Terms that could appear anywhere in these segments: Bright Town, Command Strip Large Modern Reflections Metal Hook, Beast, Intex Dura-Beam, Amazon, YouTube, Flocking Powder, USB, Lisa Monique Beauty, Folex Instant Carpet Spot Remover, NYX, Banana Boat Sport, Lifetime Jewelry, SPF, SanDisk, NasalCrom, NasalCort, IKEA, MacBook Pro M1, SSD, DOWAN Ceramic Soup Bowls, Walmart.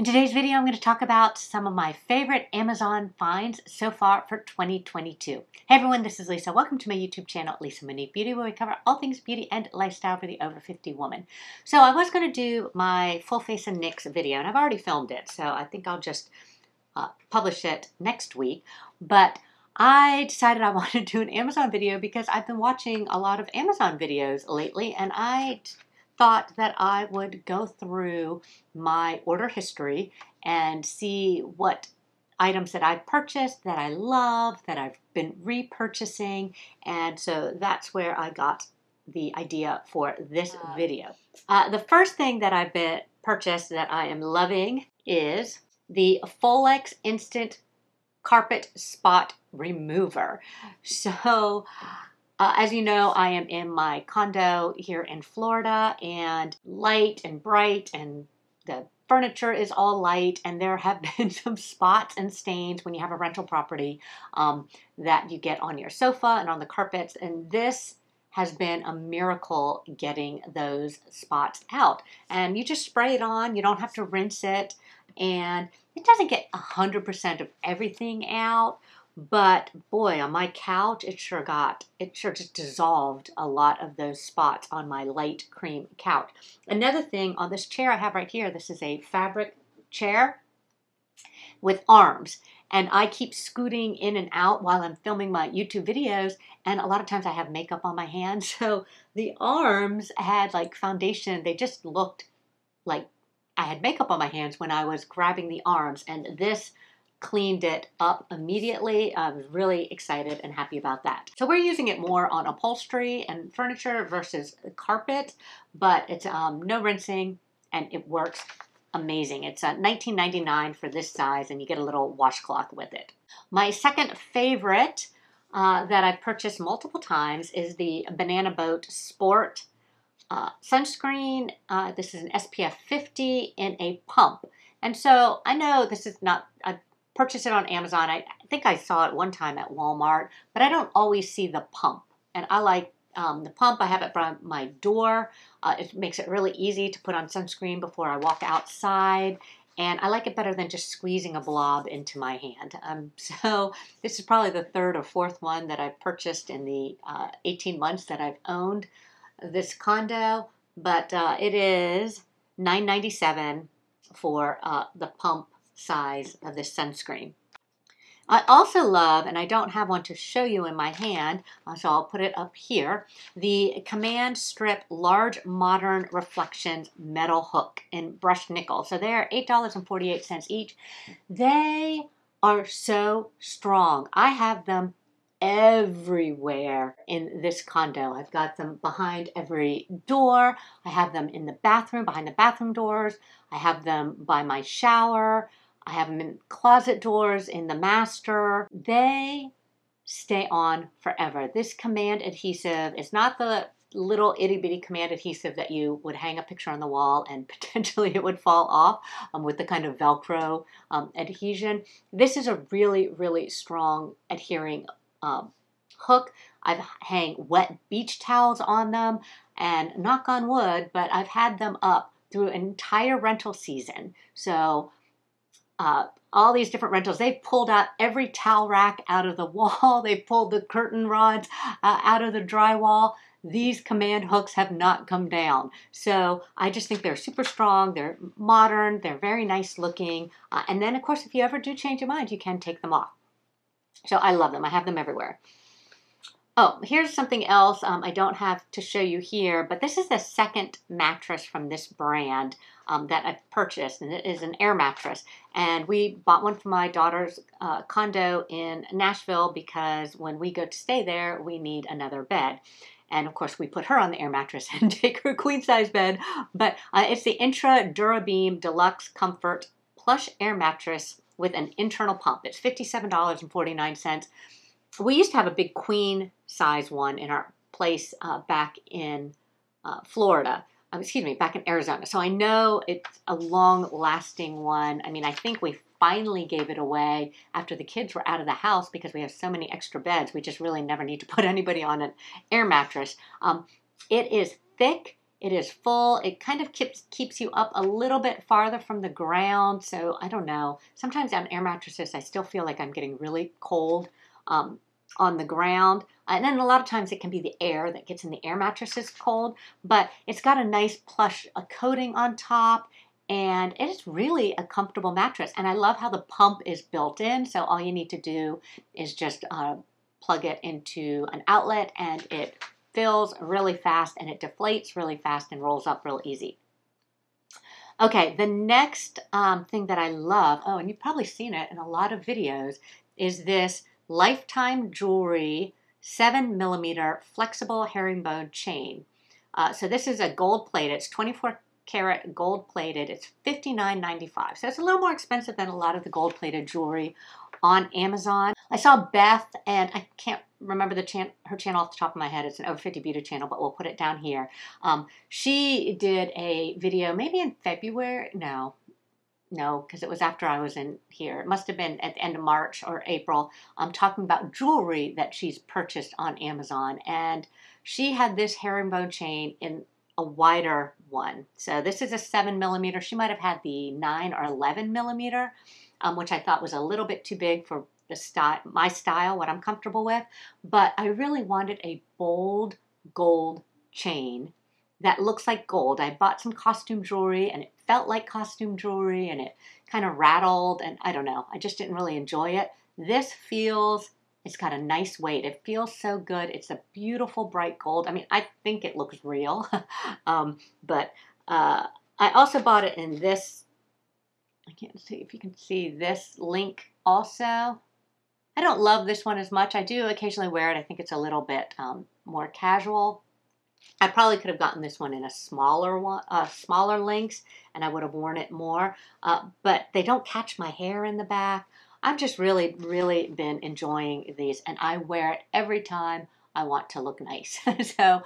In today's video, I'm going to talk about some of my favorite Amazon finds so far for 2022. Hey everyone, this is Lisa. Welcome to my YouTube channel, Lisa Monique Beauty, where we cover all things beauty and lifestyle for the over 50 woman. So I was going to do my full face and NYX video, and I've already filmed it, so I think I'll just publish it next week. But I decided I wanted to do an Amazon video because I've been watching a lot of Amazon videos lately, and I thought that I would go through my order history and see what items that I've purchased, that I love, that I've been repurchasing, and so that's where I got the idea for this video. The first thing that I've purchased that I am loving is the Folex Instant Carpet Spot Remover. So as you know, I am in my condo here in Florida, and light and bright, and the furniture is all light, and there have been some spots and stains when you have a rental property that you get on your sofa and on the carpets, and this has been a miracle getting those spots out. And you just spray it on, you don't have to rinse it, and it doesn't get 100% of everything out. But boy, on my couch, it sure just dissolved a lot of those spots on my light cream couch. Another thing, on this chair I have right here, this is a fabric chair with arms, and I keep scooting in and out while I'm filming my YouTube videos, and a lot of times I have makeup on my hands, so the arms had like foundation. They just looked like I had makeup on my hands when I was grabbing the arms, and this cleaned it up immediately. I was really excited and happy about that. So we're using it more on upholstery and furniture versus carpet, but it's no rinsing and it works amazing. It's $19.99 for this size, and you get a little washcloth with it. My second favorite that I've purchased multiple times is the Banana Boat Sport sunscreen. This is an SPF 50 in a pump. And so I know this is not, purchase it on Amazon. I think I saw it one time at Walmart, but I don't always see the pump. And I like the pump. I have it by my door. It makes it really easy to put on sunscreen before I walk outside. And I like it better than just squeezing a blob into my hand. So this is probably the third or fourth one that I've purchased in the 18 months that I've owned this condo. But it is $9.97 for the pump size of this sunscreen. I also love, and I don't have one to show you in my hand, so I'll put it up here, the Command Strip Large Modern Reflections Metal Hook in brushed nickel. So they are $8.48 each. They are so strong. I have them everywhere in this condo. I've got them behind every door. I have them in the bathroom, behind the bathroom doors. I have them by my shower. I have them in closet doors, in the master. They stay on forever. This Command adhesive is not the little itty bitty Command adhesive that you would hang a picture on the wall and potentially it would fall off with the kind of Velcro adhesion. This is a really, really strong adhering hook. I've hang wet beach towels on them, and knock on wood, but I've had them up through an entire rental season. So all these different rentals, they've pulled out every towel rack out of the wall. They've pulled the curtain rods out of the drywall. These Command hooks have not come down. So I just think they're super strong. They're modern. They're very nice looking. And then, of course, if you ever do change your mind, you can take them off. So I love them. I have them everywhere. Oh, here's something else I don't have to show you here, but this is the second mattress from this brand that I've purchased, and it is an air mattress. And we bought one for my daughter's condo in Nashville because when we go to stay there, we need another bed. And of course, we put her on the air mattress and take her queen size bed. But it's the Intex Dura-Beam Deluxe Comfort Plush Air Mattress with an internal pump. It's $57.49. We used to have a big queen size one in our place back in Florida, excuse me, back in Arizona. So I know it's a long lasting one. I mean, I think we finally gave it away after the kids were out of the house because we have so many extra beds. We just really never need to put anybody on an air mattress. It is thick. It is full. It kind of keeps you up a little bit farther from the ground. So I don't know. Sometimes on air mattresses, I still feel like I'm getting really cold on the ground. And then a lot of times it can be the air that gets in the air mattresses cold. But it's got a nice plush coating on top. And it is really a comfortable mattress. And I love how the pump is built in. So all you need to do is just plug it into an outlet and it fills really fast, and it deflates really fast and rolls up real easy. Okay, the next thing that I love, oh, and you've probably seen it in a lot of videos, is this Lifetime Jewelry 7mm flexible herringbone chain. So this is a gold plate. It's 24 karat gold plated. It's $59.95. So it's a little more expensive than a lot of the gold plated jewelry on Amazon. I saw Beth, and I can't remember the her channel off the top of my head. It's an Over 50 Beauty channel, but we'll put it down here. She did a video maybe in February. No, because it was after I was in here. It must have been at the end of March or April. I'm talking about jewelry that she's purchased on Amazon. And she had this herringbone chain in a wider one. So this is a 7mm. She might have had the 9 or 11mm, which I thought was a little bit too big for the style, my style, what I'm comfortable with, but I really wanted a bold gold chain that looks like gold. I bought some costume jewelry and it felt like costume jewelry and it kind of rattled and I don't know, I just didn't really enjoy it. This feels, it's got a nice weight. It feels so good. It's a beautiful bright gold. I mean, I think it looks real, but I also bought it in this, I can't see if you can see this link also. I don't love this one as much. I do occasionally wear it. I think it's a little bit more casual. I probably could have gotten this one in a smaller one, smaller links, and I would have worn it more. But they don't catch my hair in the back. I've just really, really been enjoying these, and I wear it every time I want to look nice. So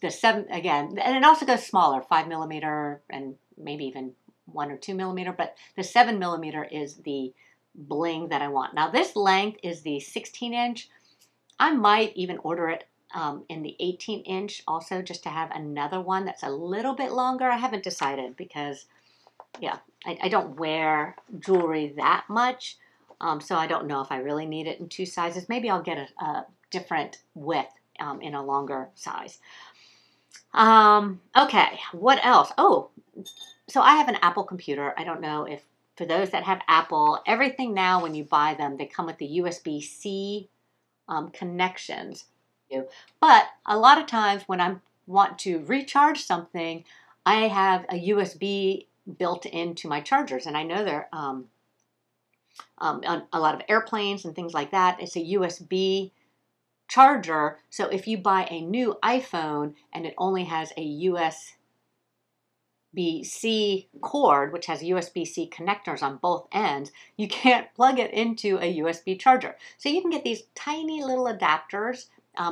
the 7 again, and it also goes smaller, 5mm, and maybe even 1 or 2mm, but the 7mm is the bling that I want. Now this length is the 16-inch. I might even order it in the 18-inch also, just to have another one that's a little bit longer. I haven't decided because, yeah, I don't wear jewelry that much, so I don't know if I really need it in two sizes. Maybe I'll get a different width in a longer size. Okay, what else? Oh, so I have an Apple computer. I don't know if, for those that have Apple, everything now when you buy them, they come with the USB-C connections. But a lot of times when I want to recharge something, I have a USB built into my chargers. And I know they're on a lot of airplanes and things like that. It's a USB charger. So if you buy a new iPhone and it only has a USB-C cord, which has USB-C connectors on both ends, you can't plug it into a USB charger. So you can get these tiny little adapters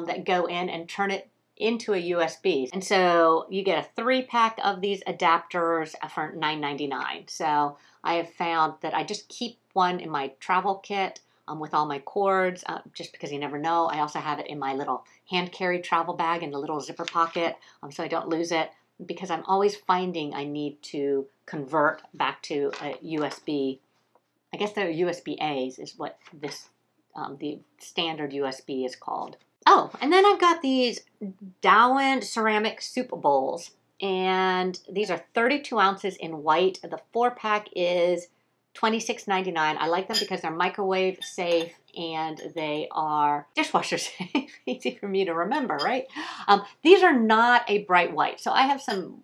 that go in and turn it into a USB. And so you get a 3-pack of these adapters for $9.99. So I have found that I just keep one in my travel kit with all my cords, just because you never know. I also have it in my little hand carry travel bag in the little zipper pocket so I don't lose it, because I'm always finding I need to convert back to a USB. I guess they're USB-A's is what this, the standard USB is called. Oh, and then I've got these DOWAN Ceramic Soup Bowls, and these are 32 ounces in white. The 4-pack is $26.99. I like them because they're microwave safe and they are dishwasher safe. Easy for me to remember, right? These are not a bright white. So I have some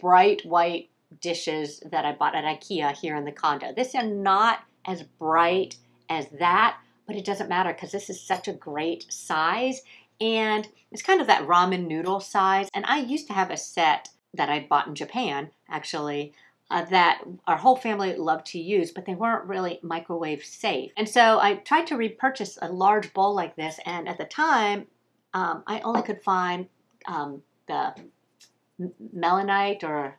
bright white dishes that I bought at IKEA here in the condo. This is not as bright as that, but it doesn't matter because this is such a great size. And it's kind of that ramen noodle size. And I used to have a set that I bought in Japan, actually, that our whole family loved to use, but they weren't really microwave safe. And so I tried to repurchase a large bowl like this, and at the time, I only could find the melanite or,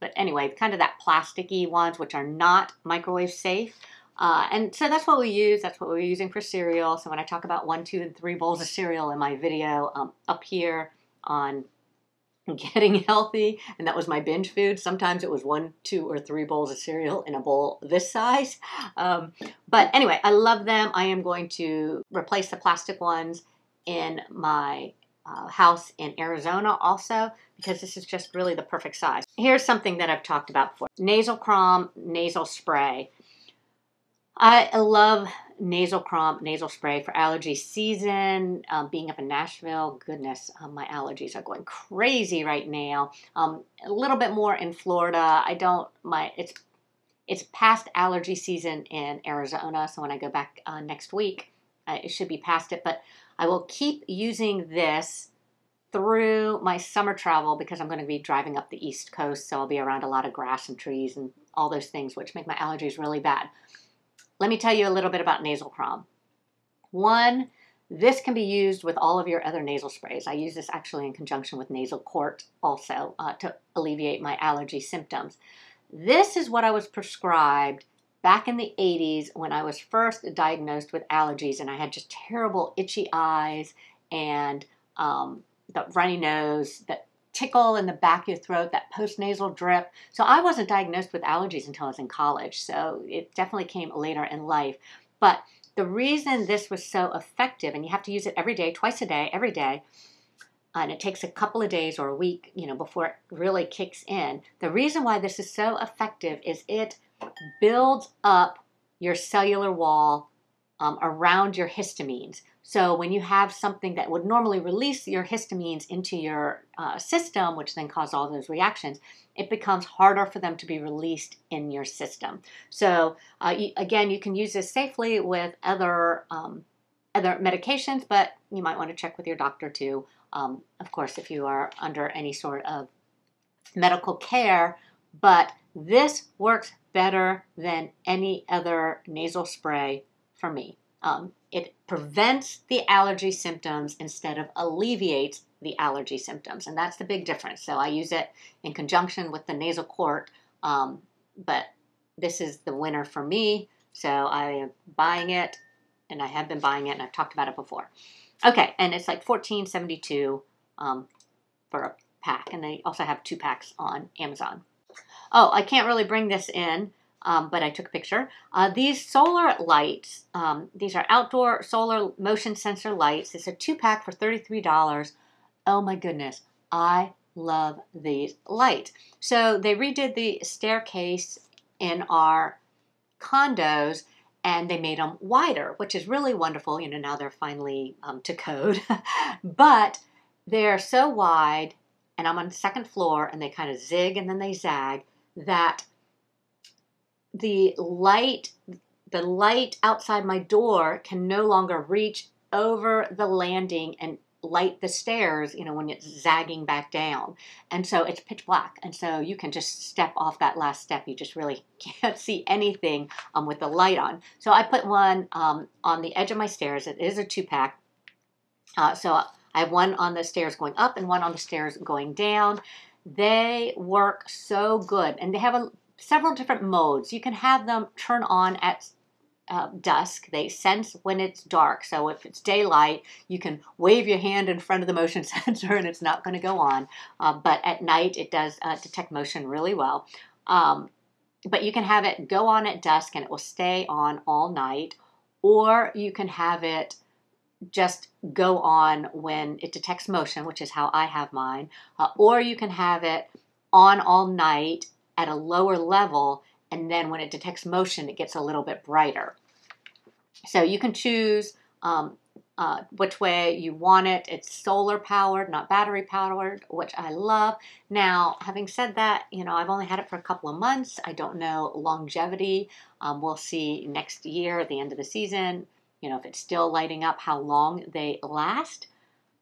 but anyway, kind of that plasticky ones, which are not microwave safe. And so that's what we use. That's what we're using for cereal. So when I talk about 1, 2, and 3 bowls of cereal in my video up here on getting healthy, and that was my binge food. Sometimes it was 1, 2, or 3 bowls of cereal in a bowl this size. But anyway, I love them. I am going to replace the plastic ones in my house in Arizona also, because this is just really the perfect size. Here's something that I've talked about before. NasalCrom nasal spray. I love NasalCrom nasal spray for allergy season. Being up in Nashville, goodness, my allergies are going crazy right now. A little bit more in Florida. It's past allergy season in Arizona, so when I go back next week, it should be past it. But I will keep using this through my summer travel because I'm going to be driving up the East Coast, so I'll be around a lot of grass and trees and all those things which make my allergies really bad. Let me tell you a little bit about NasalCrom. One, this can be used with all of your other nasal sprays. I use this actually in conjunction with NasalCort also to alleviate my allergy symptoms. This is what I was prescribed back in the 80s when I was first diagnosed with allergies, and I had just terrible itchy eyes and the runny nose, that tickle in the back of your throat, that post-nasal drip. So I wasn't diagnosed with allergies until I was in college, so it definitely came later in life. But the reason this was so effective, and you have to use it every day, twice a day, every day, and it takes a couple of days or a week, you know, before it really kicks in. The reason why this is so effective is it builds up your cellular wall around your histamines. So when you have something that would normally release your histamines into your system, which then cause all those reactions, it becomes harder for them to be released in your system. So again, you can use this safely with other, other medications, but you might want to check with your doctor too. Of course, if you are under any sort of medical care, but this works better than any other nasal spray for me. It prevents the allergy symptoms instead of alleviates the allergy symptoms, and that's the big difference. So I use it in conjunction with the NasalCort, but this is the winner for me, so I am buying it, and I have been buying it, and I've talked about it before. Okay, and it's like $14.72 for a pack, and they also have 2 packs on Amazon. Oh, I can't really bring this in, but I took a picture. These solar lights, these are outdoor solar motion sensor lights. It's a 2-pack for $33. Oh my goodness, I love these lights. So they redid the staircase in our condos and they made them wider, which is really wonderful. You know, now they're finally to code, but they're so wide, and I'm on the second floor, and they kind of zig and then they zag, that the light outside my door can no longer reach over the landing and light the stairs, you know, when it's zagging back down. And so it's pitch black. And so you can just step off that last step. You just really can't see anything with the light on. So I put one on the edge of my stairs. It is a 2-pack. So I have one on the stairs going up and one on the stairs going down. They work so good. And they have several different modes. You can have them turn on at dusk. They sense when it's dark. So if it's daylight, you can wave your hand in front of the motion sensor and it's not going to go on. But at night, it does detect motion really well. But you can have it go on at dusk and it will stay on all night. Or you can have it just go on when it detects motion, which is how I have mine. Or you can have it on all night at a lower level, and then when it detects motion, it gets a little bit brighter. So you can choose which way you want it. It's solar powered, not battery powered, which I love. Now, having said that, you know, I've only had it for a couple of months. I don't know longevity. We'll see next year at the end of the season, you know, if it's still lighting up, how long they last.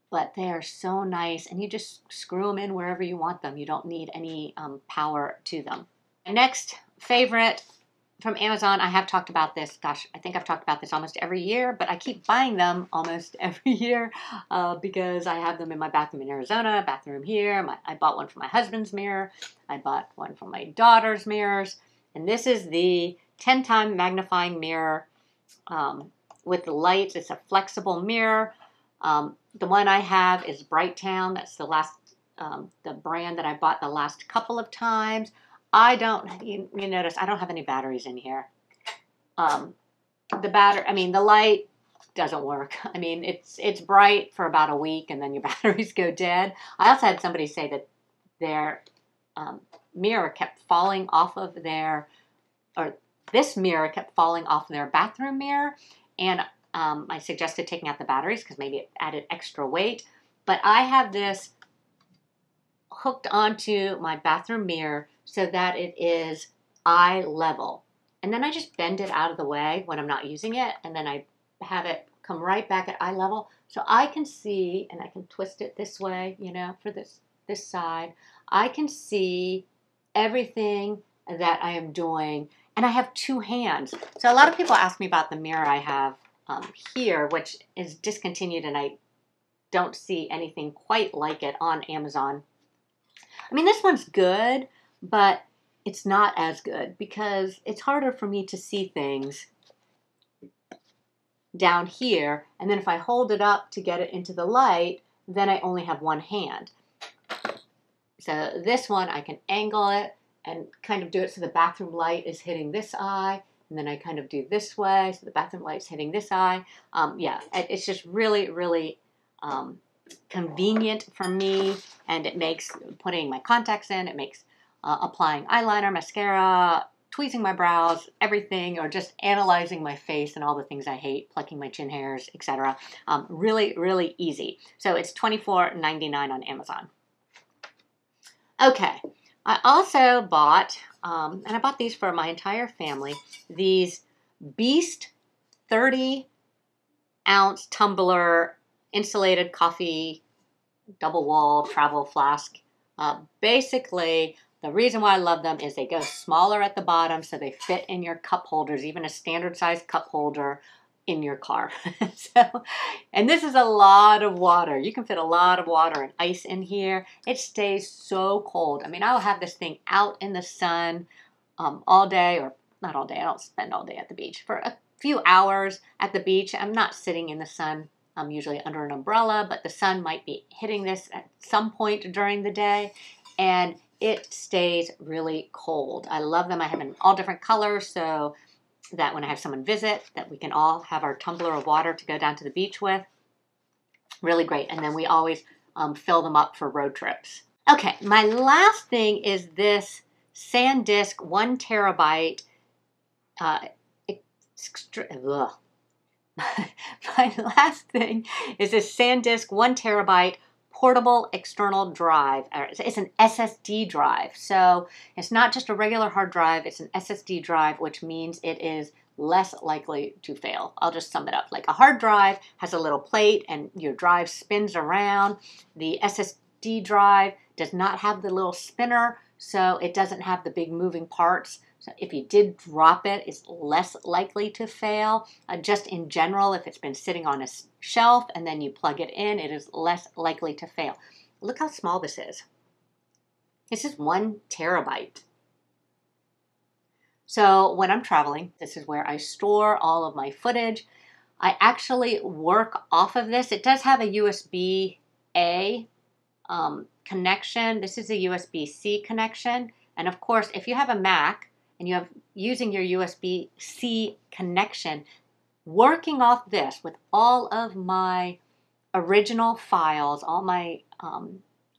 But they are so nice, and you just screw them in wherever you want them. You don't need any power to them. My next favorite from Amazon, I have talked about this. Gosh, I think I've talked about this almost every year, but I keep buying them almost every year because I have them in my bathroom in Arizona, bathroom here. I bought one for my husband's mirror. I bought one for my daughter's mirrors. And this is the 10-time magnifying mirror with the lights. It's a flexible mirror. The one I have is Bright Town. That's the last the brand that I bought the last couple of times. I don't, you notice I don't have any batteries in here. The light doesn't work. I mean, it's bright for about a week and then your batteries go dead. I also had somebody say that their mirror kept falling off of their, or this mirror kept falling off their bathroom mirror. And I suggested taking out the batteries because maybe it added extra weight. But I have this hooked onto my bathroom mirror so that it is eye level. And then I just bend it out of the way when I'm not using it. And then I have it come right back at eye level. So I can see, and I can twist it this way, you know, for this side. I can see everything that I am doing. And I have two hands. So a lot of people ask me about the mirror I have here, which is discontinued, and I don't see anything quite like it on Amazon. I mean, this one's good, but it's not as good because it's harder for me to see things down here. And then if I hold it up to get it into the light, then I only have one hand. So this one, I can angle it and kind of do it so the bathroom light is hitting this eye, and then I kind of do this way so the bathroom light's hitting this eye. Yeah, it's just really, really convenient for me, and it makes putting my contacts in, it makes applying eyeliner, mascara, tweezing my brows, everything, or just analyzing my face and all the things I hate, plucking my chin hairs, etc. Really, really easy. So it's $24.99 on Amazon. Okay. I also bought, and I bought these for my entire family, these Beast 30-ounce tumbler insulated coffee double-wall travel flask. Basically, the reason why I love them is they go smaller at the bottom, so they fit in your cup holders, even a standard-sized cup holder in your car. And this is a lot of water. You can fit a lot of water and ice in here. It stays so cold. I mean, I'll have this thing out in the sun all day, or not all day. I don't spend all day at the beach. For a few hours at the beach, I'm not sitting in the sun. I'm usually under an umbrella, but the sun might be hitting this at some point during the day, and it stays really cold. I love them. I have in all different colors, so that when I have someone visit, that we can all have our tumbler of water to go down to the beach with. Really great. And then we always fill them up for road trips. Okay, my last thing is this SanDisk 1 terabyte my last thing is this SanDisk 1 terabyte portable external drive. It's an SSD drive. So it's not just a regular hard drive, it's an SSD drive, which means it is less likely to fail. I'll just sum it up. Like a hard drive has a little plate and your drive spins around. The SSD drive does not have the little spinner, so it doesn't have the big moving parts. So if you did drop it, it's less likely to fail. Just in general, if it's been sitting on a shelf and then you plug it in, it is less likely to fail. Look how small this is. This is 1 terabyte. So when I'm traveling, this is where I store all of my footage. I actually work off of this. It does have a USB-A connection. This is a USB-C connection. And of course, if you have a Mac, and you have using your USB-C connection, working off this with all of my original files, all my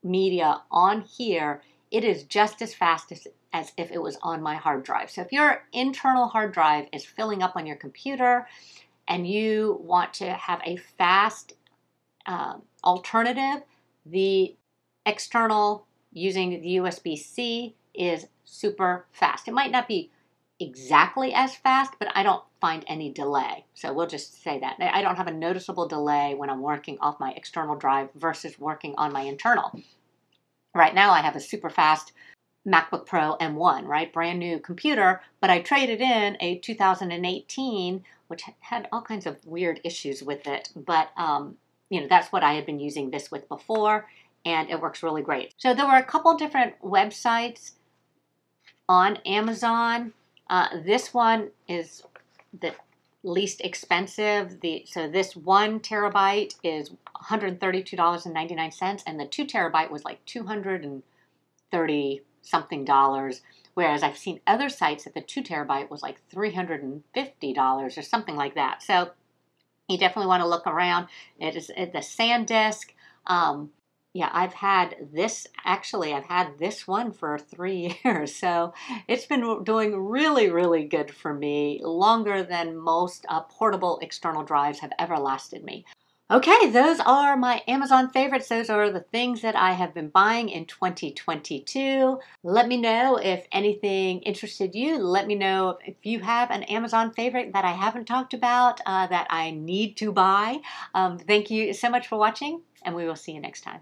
media on here, it is just as fast as if it was on my hard drive. So if your internal hard drive is filling up on your computer and you want to have a fast alternative, the external using the USB-C is super fast. It might not be exactly as fast, but I don't find any delay. So we'll just say that. I don't have a noticeable delay when I'm working off my external drive versus working on my internal. Right now I have a super fast MacBook Pro M1, right? Brand new computer, but I traded in a 2018, which had all kinds of weird issues with it. But, you know, that's what I had been using this with before, and it works really great. So there were a couple different websites on Amazon. This one is the least expensive. So this 1 terabyte is $132.99, and the 2 terabyte was like $230 something. Whereas I've seen other sites that the 2 terabyte was like $350 or something like that. So you definitely want to look around. It is the SanDisk. Yeah, I've had this, actually, I've had this one for 3 years. So it's been doing really, really good for me, longer than most portable external drives have ever lasted me. Okay, those are my Amazon favorites. Those are the things that I have been buying in 2022. Let me know if anything interested you. Let me know if you have an Amazon favorite that I haven't talked about that I need to buy. Thank you so much for watching, and we will see you next time.